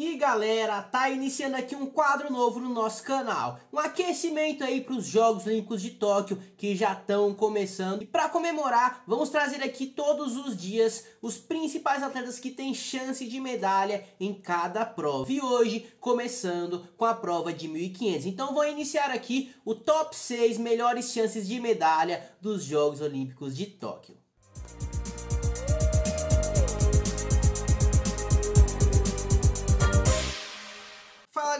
E galera, tá iniciando aqui um quadro novo no nosso canal, um aquecimento aí para os Jogos Olímpicos de Tóquio que já estão começando. E para comemorar, vamos trazer aqui todos os dias os principais atletas que têm chance de medalha em cada prova. E hoje, começando com a prova de 1500. Então vou iniciar aqui o top 6 melhores chances de medalha dos Jogos Olímpicos de Tóquio.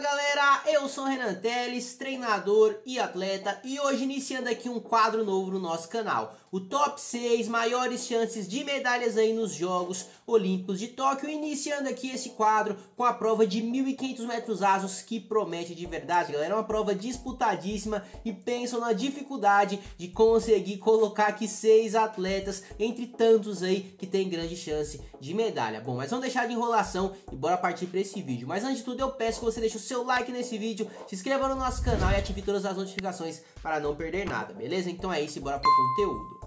Galera, eu sou o Renan Teles, treinador e atleta, e hoje iniciando aqui um quadro novo no nosso canal, o top 6 maiores chances de medalhas aí nos Jogos Olímpicos de Tóquio, iniciando aqui esse quadro com a prova de 1500 metros rasos, que promete de verdade, galera, é uma prova disputadíssima, e pensam na dificuldade de conseguir colocar aqui 6 atletas, entre tantos aí que tem grande chance de medalha. Bom, mas vamos deixar de enrolação e bora partir para esse vídeo, mas antes de tudo eu peço que você deixe o seu like nesse vídeo, se inscreva no nosso canal e ative todas as notificações para não perder nada, beleza? Então é isso e bora pro conteúdo.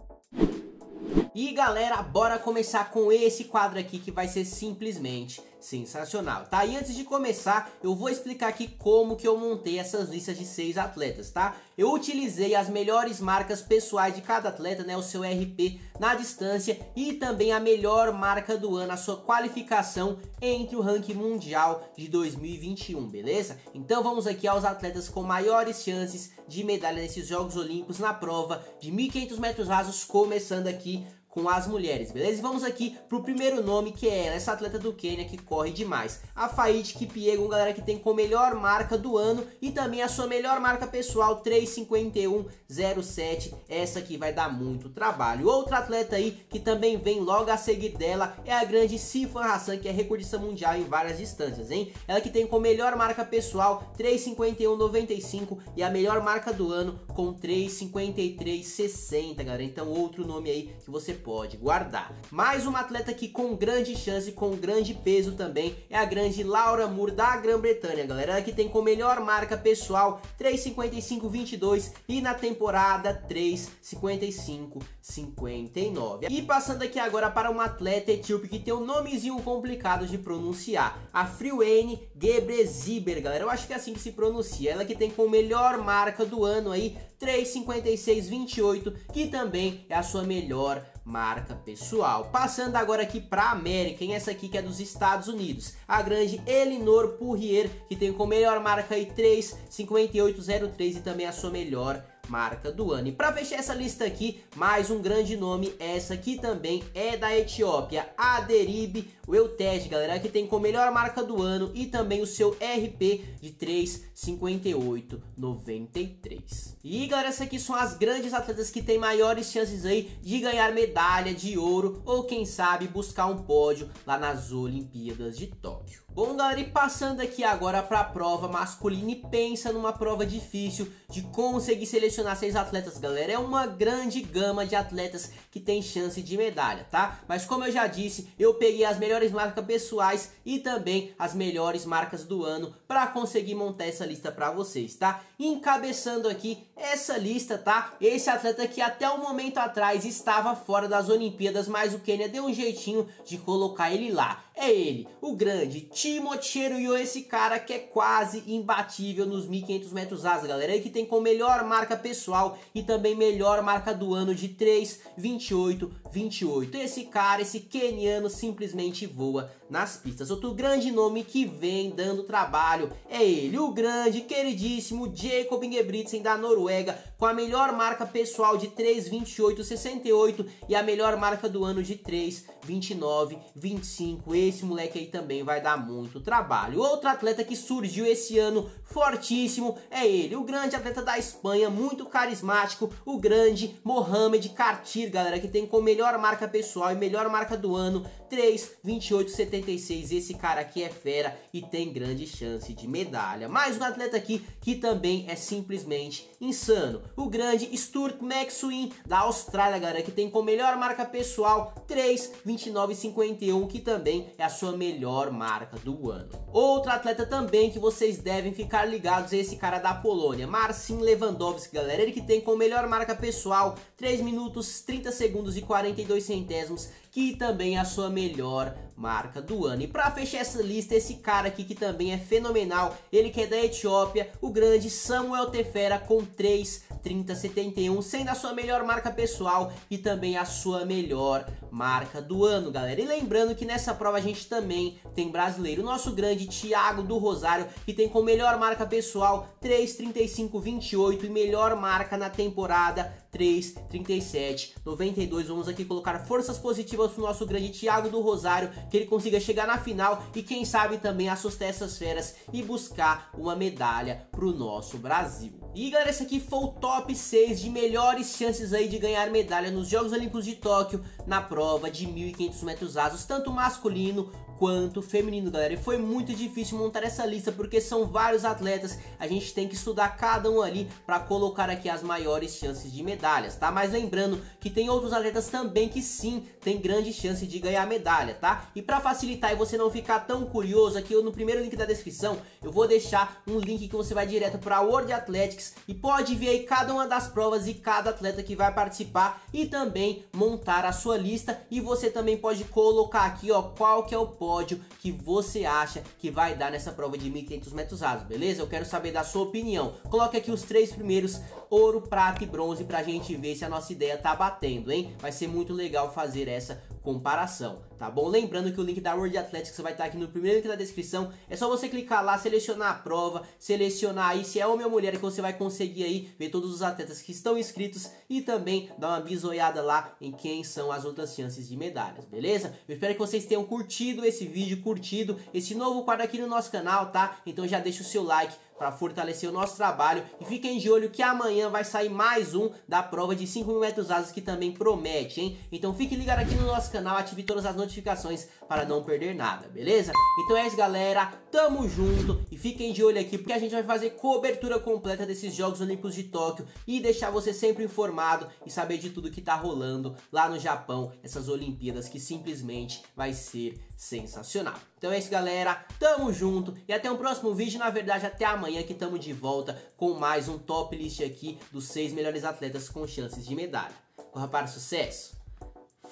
E galera, bora começar com esse quadro aqui que vai ser simplesmente sensacional, tá? E antes de começar, eu vou explicar aqui como que eu montei essas listas de 6 atletas, tá? Eu utilizei as melhores marcas pessoais de cada atleta, né? O seu RP na distância e também a melhor marca do ano, a sua qualificação entre o ranking mundial de 2021, beleza? Então vamos aqui aos atletas com maiores chances de medalha nesses Jogos Olímpicos na prova de 1500 metros rasos, começando aqui com as mulheres, beleza? E vamos aqui pro primeiro nome, que é ela, essa atleta do Quênia que corre demais, a Faith Kipyegon, galera, que tem com a melhor marca do ano e também a sua melhor marca pessoal, 3:51:07, essa aqui vai dar muito trabalho. Outra atleta aí que também vem logo a seguir dela é a grande Sifan Hassan, que é recordista mundial em várias distâncias, hein? Ela que tem com a melhor marca pessoal, 3:51:95, e a melhor marca do ano com 3:53:60, galera. Então outro nome aí que você pode guardar. Mais uma atleta aqui com grande chance, com grande peso também, é a grande Laura Muir da Grã-Bretanha, galera, ela que tem com melhor marca pessoal 3:55:22 e na temporada 3:55:59. E passando aqui agora para uma atleta etíope que tem um nomezinho complicado de pronunciar, a Freweyni Gebreezibeher, galera, eu acho que é assim que se pronuncia, ela que tem com melhor marca do ano aí 3:56:28, que também é a sua melhor marca pessoal. Passando agora aqui para a América, hein? Essa aqui que é dos Estados Unidos, a grande Elle Purrier, que tem com melhor marca aí 3:58:03 e também a sua melhor marca do ano. E para fechar essa lista aqui, mais um grande nome, essa aqui também é da Etiópia, Aderibe Eutej, galera, que tem com melhor marca do ano e também o seu RP de 3:58:93. E galera, essas aqui são as grandes atletas que têm maiores chances aí de ganhar medalha de ouro ou quem sabe buscar um pódio lá nas Olimpíadas de Tóquio. Bom galera, e passando aqui agora para a prova masculina, e pensa numa prova difícil de conseguir selecionar 6 atletas, galera, é uma grande gama de atletas que tem chance de medalha, tá? Mas como eu já disse, eu peguei as melhores marcas pessoais e também as melhores marcas do ano para conseguir montar essa lista para vocês, tá? Encabeçando aqui essa lista, tá? Esse atleta que até um momento atrás estava fora das Olimpíadas, mas o Quênia deu um jeitinho de colocar ele lá. É ele, o grande Timothy Cheruiyot, esse cara que é quase imbatível nos 1500 metros rasos, galera, ele que tem com melhor marca pessoal e também melhor marca do ano de 3:28:28. Esse cara, esse queniano, simplesmente voa nas pistas. Outro grande nome que vem dando trabalho é ele, o grande, queridíssimo Jacob Ingebrigtsen da Noruega, com a melhor marca pessoal de 3:28:68 e a melhor marca do ano de 3:29:25. Esse moleque aí também vai dar muito trabalho. Outro atleta que surgiu esse ano fortíssimo é ele, o grande atleta da Espanha, muito carismático, o grande Mohamed Kartir, galera, que tem com melhor marca pessoal e melhor marca do ano 3:28:76. Esse cara aqui é fera e tem grande chance de medalha. Mais um atleta aqui que também é simplesmente insano, o grande Stuart McSwin da Austrália, galera, que tem com melhor marca pessoal 3:29:51, que também é a sua melhor marca do ano. Outro atleta também que vocês devem ficar ligados é esse cara da Polônia, Marcin Lewandowski, galera, ele que tem com melhor marca pessoal 3:30:42 que também é a sua melhor marca do ano. E para fechar essa lista, esse cara aqui que também é fenomenal, ele que é da Etiópia, o grande Samuel Tefera, com 3:30,71, sendo a sua melhor marca pessoal e também a sua melhor marca do ano, galera. E lembrando que nessa prova a gente também tem brasileiro, o nosso grande Thiago do Rosário, que tem como melhor marca pessoal 3:35,28 e melhor marca na temporada 3:37,92. Vamos aqui colocar forças positivas pro nosso grande Thiago do Rosário, que ele consiga chegar na final e quem sabe também assustar essas feras e buscar uma medalha pro nosso Brasil. E galera, esse aqui foi o top 6 de melhores chances aí de ganhar medalha nos Jogos Olímpicos de Tóquio na prova de 1.500 metros rasos, tanto masculino quanto feminino, galera. E foi muito difícil montar essa lista porque são vários atletas, a gente tem que estudar cada um ali para colocar aqui as maiores chances de medalhas, tá? Mas lembrando que tem outros atletas também que sim, tem grande chance de ganhar medalha, tá? E para facilitar e você não ficar tão curioso, aqui no primeiro link da descrição eu vou deixar um link que você vai direto para World Athletics e pode ver aí cada uma das provas e cada atleta que vai participar e também montar a sua lista. E você também pode colocar aqui, ó, qual que é o pódio que você acha que vai dar nessa prova de 1.500 metros rasos, beleza? Eu quero saber da sua opinião. Coloque aqui os 3 primeiros, ouro, prata e bronze, pra gente ver se a nossa ideia tá batendo, hein? Vai ser muito legal fazer essa comparação, tá bom? Lembrando que o link da World Athletics vai estar aqui no primeiro link da descrição, é só você clicar lá, selecionar a prova, selecionar aí se é homem ou mulher, que você vai conseguir aí ver todos os atletas que estão inscritos e também dar uma bisoiada lá em quem são as outras chances de medalhas, beleza? Eu espero que vocês tenham curtido esse vídeo, curtido esse novo quadro aqui no nosso canal, tá? Então já deixa o seu like para fortalecer o nosso trabalho e fiquem de olho que amanhã vai sair mais um da prova de 5.000 metros rasos, que também promete, hein? Então fique ligado aqui no nosso canal, ative todas as notificações para não perder nada, beleza? Então é isso, galera, tamo junto e fiquem de olho aqui porque a gente vai fazer cobertura completa desses Jogos Olímpicos de Tóquio e deixar você sempre informado e saber de tudo que tá rolando lá no Japão, essas Olimpíadas que simplesmente vai ser sensacional. Então é isso, galera, tamo junto e até o próximo vídeo, na verdade até amanhã que tamo de volta com mais um top list aqui dos 6 melhores atletas com chances de medalha. Corra para o sucesso,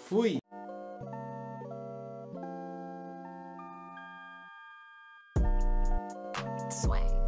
fui! Sway.